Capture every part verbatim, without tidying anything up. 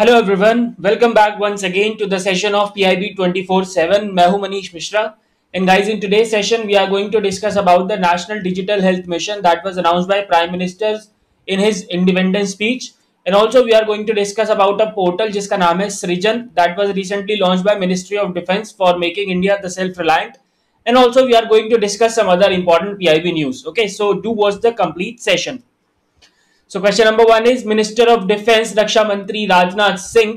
Hello everyone, welcome back once again to the session of PIB two four seven. मैं हूं Manish Mishra and guys, in today session we are going to discuss about the national digital health mission that was announced by prime minister in his independence speech and also we are going to discuss about a portal जिसका नाम है Srijan that was recently launched by ministry of defence for making India the self reliant and also we are going to discuss some other important PIB news. Okay, so do watch the complete session. So question number one is Minister of Defence Raksha Mantri Rajnath Singh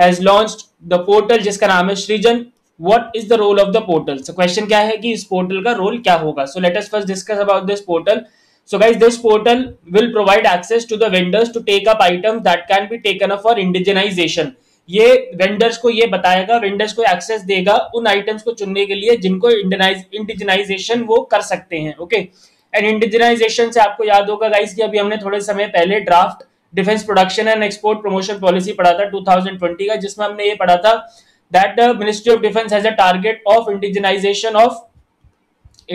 has launched the portal जिसका नाम है सृजन। What is the role of the portal? So question क्या है कि इस portal का role क्या होगा? So let us first discuss about this portal. So guys, this portal will provide access to the vendors to take up items that can be taken up for indigenization. ये vendors को ये बताएगा, vendors को access देगा उन items को चुनने के लिए जिनको indigenization वो कर सकते हैं। Okay? एंड इंडिजिनाइजेशन से आपको याद होगा गाइस कि अभी हमने थोड़े समय पहले draft defence production and export promotion policy पढ़ा था टू थाउजेंड ट्वेंटी का, जिसमें हमने ये पढ़ा था that ministry of defence has a target of indigenisation of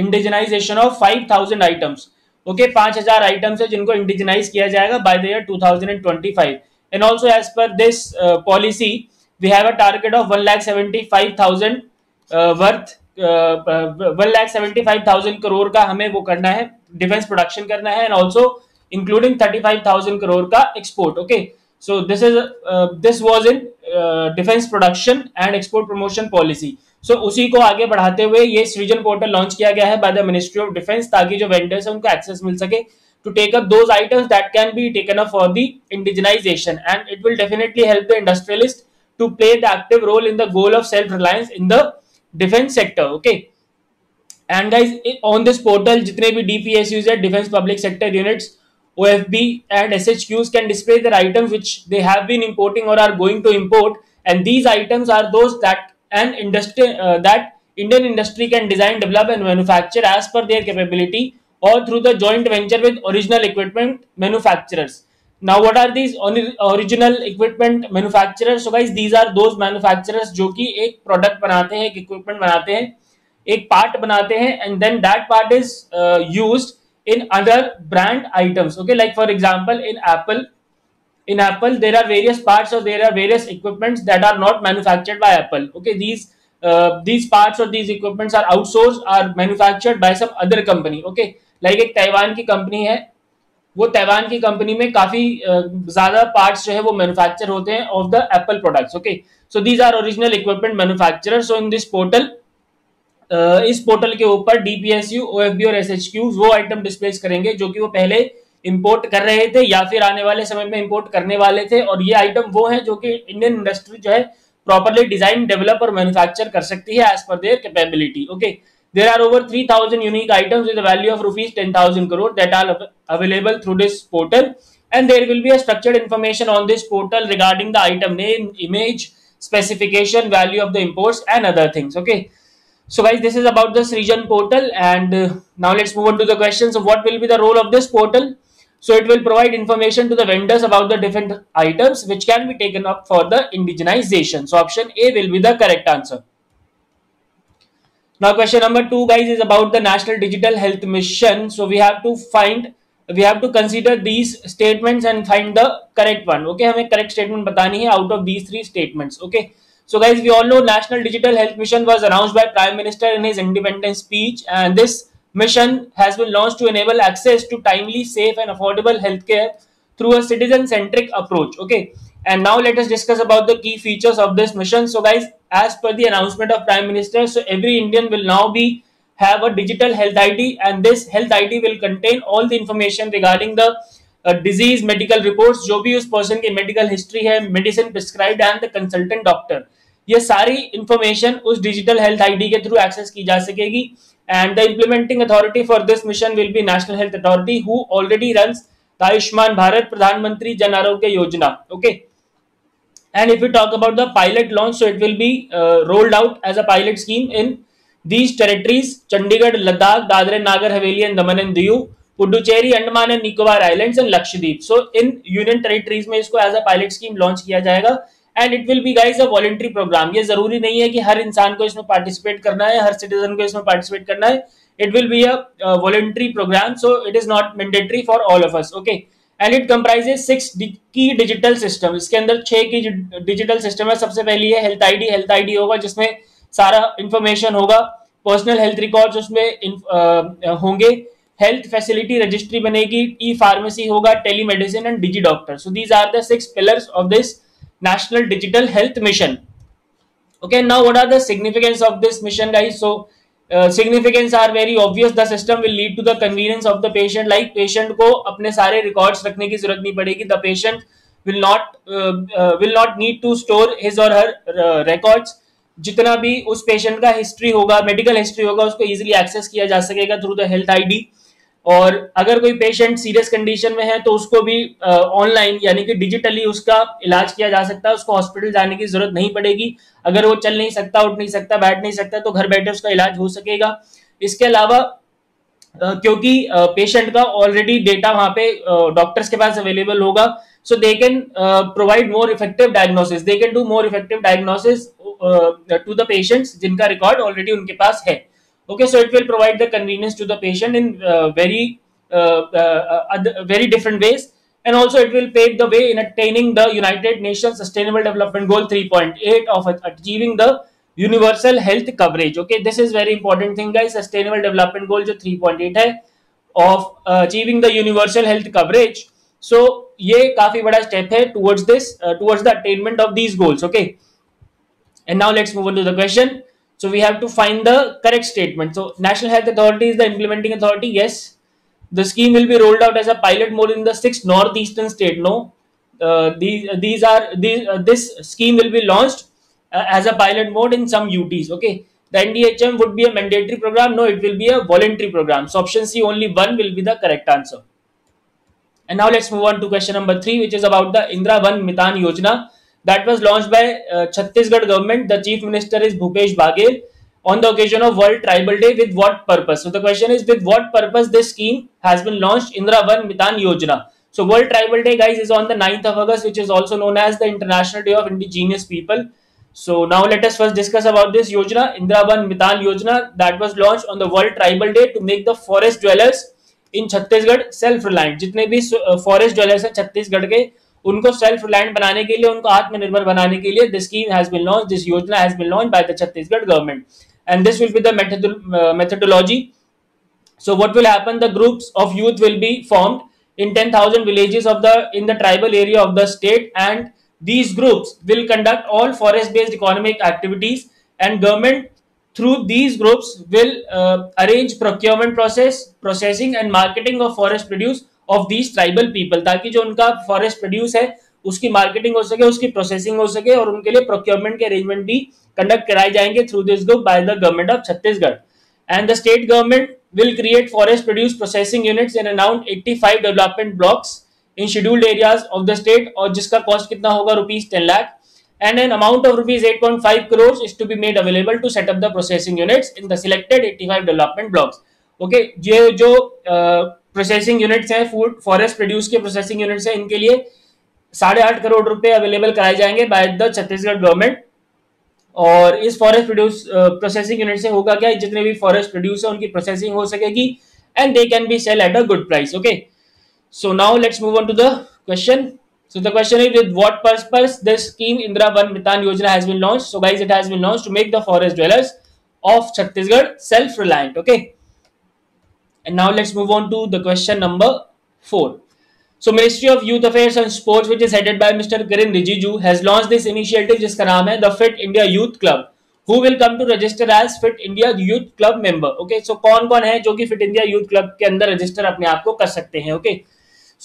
indigenisation of five thousand items. Okay, five thousand items है जिनको इंडिजिनाइज किया जाएगा by the year two thousand twenty five and also as per this policy we have a target of one lakh seventy five thousand worth one lakh seventy five thousand crore का हमें वो करना है, defence production करना है and also including thirty five thousand crore का export. Okay, so this is this was in defence production and export promotion policy. So उसी को आगे बढ़ाते हुए ये सृजन पोर्टल लॉन्च किया गया है by the ministry of defence ताकि जो वेंडर्स हैं उनको एक्सेस मिल सके to take up those items that can be taken up for the indigenisation and it will definitely help the industrialist to play the active role in the goal of self reliance in the defence sector. Okay and guys, on this portal जितने भी DPSUs है, defence public sector units, OFB and SHQs can display their items which they have been importing और are going to import and these items are those that an industry that Indian industry can design, develop and manufacture as per their capability और through the joint venture with original equipment manufacturers. Now what are these original equipment manufacturers? So guys, these are those manufacturers जो कि एक product बनाते हैं, एक equipment बनाते हैं, एक part बनाते हैं and then that part is uh, used in other brand items. Okay, like for example in Apple, in Apple there are various parts or there are various equipments that are not manufactured by Apple. Okay, these uh, these parts or these equipments are outsourced, are manufactured by some other company. Okay, like एक Taiwan की company है, वो Taiwan की company में काफी ज्यादा parts जो है वो मैन्युफैक्चर होते हैं of the Apple products. Okay, so these are original equipment manufacturers. So in this portal, इस पोर्टल के ऊपर डीपीएसयू, ओएफबी और एसएचक्यू वो आइटम डिस्प्लेस करेंगे जो कि वो पहले इंपोर्ट कर रहे थे या फिर आने वाले समय में इंपोर्ट करने वाले थे, और ये आइटम वो है जो कि इंडियन इंडस्ट्री जो है प्रॉपरली डिजाइन, डेवलप और मैन्युफैक्चर कर सकती है as per their capability. Okay, there are over three thousand unique items with a value of rupees ten thousand crore that are av available through this portal, and there will be a structured information on this portal regarding the item name, image, specification, value of the imports and other things. Okay, so guys, this is about the Srijan portal and uh, now let's move on to the questions of what will be the role of this portal. So it will provide information to the vendors about the different items which can be taken up for the indigenization. So option A will be the correct answer. Now question number two guys is about the National Digital Health Mission. So we have to find, we have to consider these statements and find the correct one. Okay, हमें correct statement बतानी है out of these three statements. Okay, so guys, we all know National Digital Health Mission was announced by Prime Minister in his Independence speech, and this mission has been launched to enable access to timely, safe, and affordable healthcare through a citizen-centric approach. Okay, and now let us discuss about the key features of this mission. So guys, as per the announcement of Prime Minister, so every Indian will now be have a digital health I D, and this health I D will contain all the information regarding the uh, disease, medical reports, जो भी उस person की medical history है, medicine prescribed and the consultant doctor, ये सारी information उस digital health I D के through access की जा सकेगी, and the implementing authority for this mission will be National Health Authority who already runs the Ayushman Bharat Pradhan Mantri Jan Aarogya Yojana. Okay. And if we talk about the pilot launch, so it will be uh, rolled out as a pilot scheme in these territories: Chandigarh, Ladakh, Dadra and Nagar Haveli and Daman and Diu, Puducherry, Andaman and Nicobar Islands and Lakshadweep. So in union territories में इसको as a pilot scheme launch किया जाएगा, and it will be guys a voluntary program. ये जरूरी नहीं है कि हर इंसान को इसमें participate करना है, हर citizen को इसमें participate करना है. It will be a, a voluntary program, so it is not mandatory for all of us. Okay. And it comprises six key digital system. इसके अंदर छह की डिजिटल सिस्टम है। सबसे पहली है हेल्थ आईडी। हेल्थ आईडी होगा जिसमें सारा इंफॉर्मेशन होगा, पर्सनल हेल्थ रिकॉर्ड्स उसमें होंगे, हेल्थ फैसिलिटी रजिस्ट्री बनेगी, ई फार्मेसी होगा, telemedicine and digi doctor. So these are the six pillars of this national digital health mission. Okay, now what are the significance of this mission, guys? So uh, significance are very obvious. The system will lead to the convenience of the patient. Like patient को अपने सारे records रखने की जरूरत नहीं पड़ेगी. The patient will not uh, uh, will not need to store his or her uh, records. जितना भी उस patient का history होगा, medical history होगा, उसको easily access किया जा सकेगा through the health I D. और अगर कोई patient serious condition में है तो उसको भी uh, online यानी कि digitally उसका इलाज किया जा सकता है. उसको hospital जाने की जरूरत नहीं पड़ेगी. अगर वो चल नहीं सकता, उठ नहीं सकता, बैठ नहीं सकता तो घर बैठे उसका इलाज हो सकेगा। इसके अलावा क्योंकि पेशेंट का ऑलरेडी डेटा वहां पे डॉक्टर्स के पास अवेलेबल होगा, so they can provide more effective diagnosis, they can do more effective diagnosis to the patients जिनका रिकॉर्ड ऑलरेडी उनके पास है। Okay, so it will provide the convenience to the patient in very very different ways and also it will pave the way in attaining the United Nations Sustainable Development Goal three point eight of achieving the universal health coverage. Okay, this is very important thing, guys. Sustainable Development Goal जो three point eight है of uh, achieving the universal health coverage. So ये काफी बड़ा step है towards this uh, towards the attainment of these goals. Okay, and now let's move on to the question. So we have to find the correct statement. So National Health Authority is the implementing authority. Yes. The scheme will be rolled out as a pilot mode in the six northeastern state. No, uh, these these are these uh, this scheme will be launched uh, as a pilot mode in some U Ts. Okay, the N D H M would be a mandatory program. No, it will be a voluntary program. So option C, only one will be the correct answer. And now let's move on to question number three, which is about the Indra Van Mitan Yojana that was launched by uh, Chhattisgarh government. The chief minister is Bhupesh Baghel. On the occasion of World Tribal Day, with what purpose? So the question is, with what purpose this scheme has been launched, Indra Van Mitan Yojana? So World Tribal Day, guys, is on the ninth of August, which is also known as the International Day of Indigenous People. So now let us first discuss about this Yojana, Indra Van Mitan Yojana, that was launched on the World Tribal Day to make the forest dwellers in Chhattisgarh self-reliant. जितने भी forest dwellers हैं छत्तीसगढ़ के, उनको self reliant बनाने के लिए, उनको आत्मनिर्भर बनाने के लिए this scheme has been launched, this Yojana has been launched by the Chhattisgarh government. And this will be the method uh, methodology. So what will happen? The groups of youth will be formed in ten thousand villages of the in the tribal area of the state, and these groups will conduct all forest-based economic activities. And government through these groups will uh, arrange procurement process, processing, and marketing of forest produce of these tribal people, ताकि जो उनका forest produce है उसकी marketing हो सके, उसकी processing हो सके, और उनके लिए प्रोक्योरमेंट के अरेंजमेंट भी कंडक्ट कराए जाएंगे through this group by the government of Chhattisgarh. And the state government will create forest produce processing units in around पचासी development blocks in scheduled areas of the state, और जिसका कॉस्ट कितना होगा, rupees ten lakh and an amount of rupees eight point five crore is to be made available to set up the processing units in the selected eighty five development blocks. Okay, ये जो processing units हैं, food forest produce के processing units हैं, इनके लिए साढ़े आठ करोड़ रुपए अवेलेबल कराए जाएंगे बाय द छत्तीसगढ़ गवर्नमेंट। और इस फॉरेस्ट प्रोड्यूस प्रोसेसिंग यूनिट से होगा क्या, जितने भी फॉरेस्ट प्रोड्यूस है उनकी प्रोसेसिंग हो सकेगी and they can be sell at a good price. Okay, so now let's move on to the question. So the question is, with what purpose this scheme Indira Van Mitan Yojana has been launched. So guys, it has been launched to make the forest dwellers of Chhattisgarh self reliant. Okay, and now let's move on to the question number four. So Ministry of Youth Affairs and Sports, which is headed by Mister Kiren Rijiju, has launched this initiative जिसका नाम है the Fit India Youth Club, who will come to register as Fit India Youth Club member. Okay, so कौन कौन है जो कि Fit India Youth Club के अंदर रजिस्टर अपने आप को कर सकते हैं। Okay,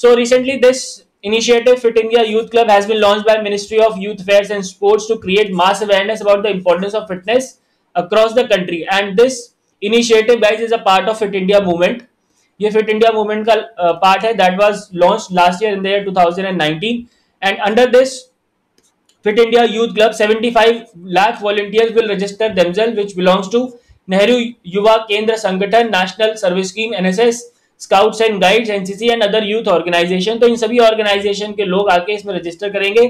so recently this initiative Fit India Youth Club has been launched by Ministry of Youth Affairs and Sports to create mass awareness about the importance of fitness across the country, and this initiative, guys, is a part of Fit India movement. ये fit India movement का part है that was launched last year in the year two thousand nineteen, and under this fit India youth club पचहत्तर lakh volunteers will register themselves which belongs to Nehru Yuva Kendra Sangathan, national service scheme, NSS, scouts and guides, NCC and other youth organisation. तो इन सभी organisation के लोग आके इसमें register करेंगे,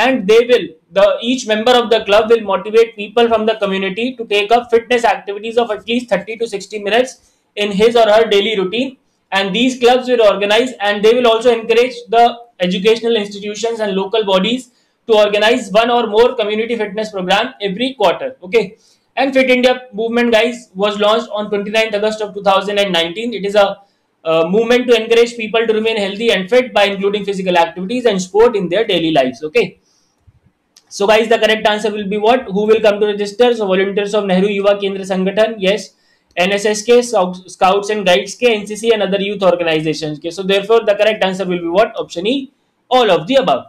and they will the each member of the club will motivate people from the community to take up fitness activities of at least thirty to sixty minutes in his or her daily routine, and these clubs will organize and they will also encourage the educational institutions and local bodies to organize one or more community fitness program every quarter. Okay, and Fit India movement, guys, was launched on twenty-ninth August of two thousand nineteen. It is a uh, movement to encourage people to remain healthy and fit by including physical activities and sport in their daily lives. Okay, so guys, the correct answer will be what? Who will come to register? So volunteers of Nehru Yuva Kendra Sangathan, yes, N S S के, Scouts and Guides के, N C C and other youth organizations के. So therefore the correct answer will be what? Option E, all of the above.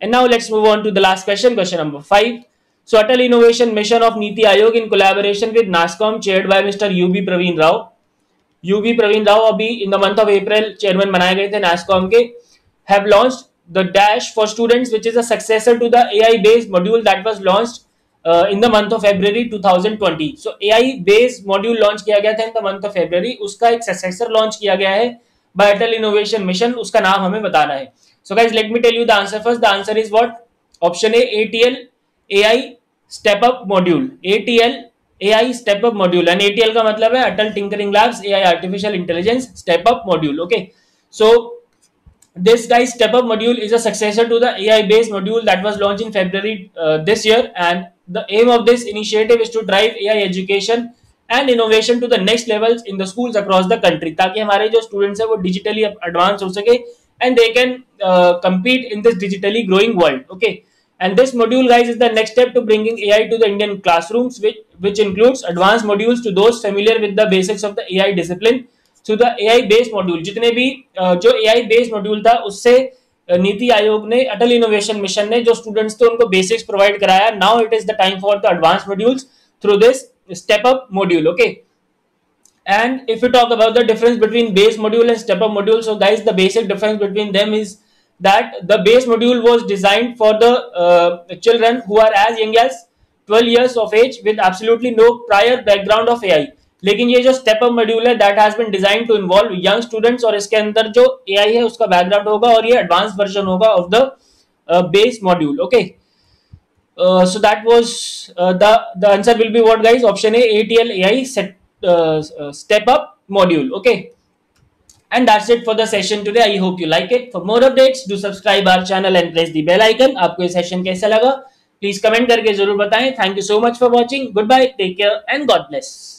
And now let's move on to the last question, question number five. So Atal Innovation Mission of NITI Aayog in collaboration with NASCOM, chaired by Mister U B Praveen Rao. U B Praveen Rao अभी in the month of April chairman बनाए गए थे NASCOM के, have launched the Dash for Students, which is a successor to the A I based module that was launched Uh, in the month of February twenty twenty. So A I based module launch किया गया था in the month of February. उसका एक successor launch किया गया है by Atal Innovation Mission. उसका नाम हमें बताना है. So guys, let me tell you the answer first. The answer is what? Option A, A T L A I Step Up Module. A T L A I Step Up Module. And A T L का मतलब है Atal Tinkering Labs A I Artificial Intelligence Step Up Module. Okay. So this guys Step Up Module is a successor to the A I based module that was launched in February uh, this year, and the aim of this initiative is to drive A I education and innovation to the next levels in the schools across the country, ताकि हमारे जो students हैं वो digitally advanced हो सके and they can uh, compete in this digitally growing world. Okay, and this module guys is the next step to bringing A I to the Indian classrooms, which which includes advanced modules to those familiar with the basics of the A I discipline. So the A I based module, जितने भी uh, जो A I based module था उससे नीति आयोग ने, अटल innovation mission ने जो students थे उनको बेसिक्स प्रोवाइड कराया. Now it is the time for the advance modules through this step up module. Okay, and if you talk about the difference between base module and step up module, so guys the basic difference between them is that the base module was designed for the children who are as young as twelve years of age with absolutely no prior background of AI. लेकिन ये जो step up module है that has been design to involve young students, और इसके अंदर जो AI है उसका बैकग्राउंड होगा और ये एडवांस वर्जन होगा of the base module. Okay, so that was the the answer will be what guys? Option A, ATL AI step up module. Okay, and that's it for the session today. I hope you like it. For more updates do subscribe our channel and press the bell icon. आपको ये session कैसा लगा please comment करके जरूर बताएं. Thank you so much for watching. Good bye, take care and God bless.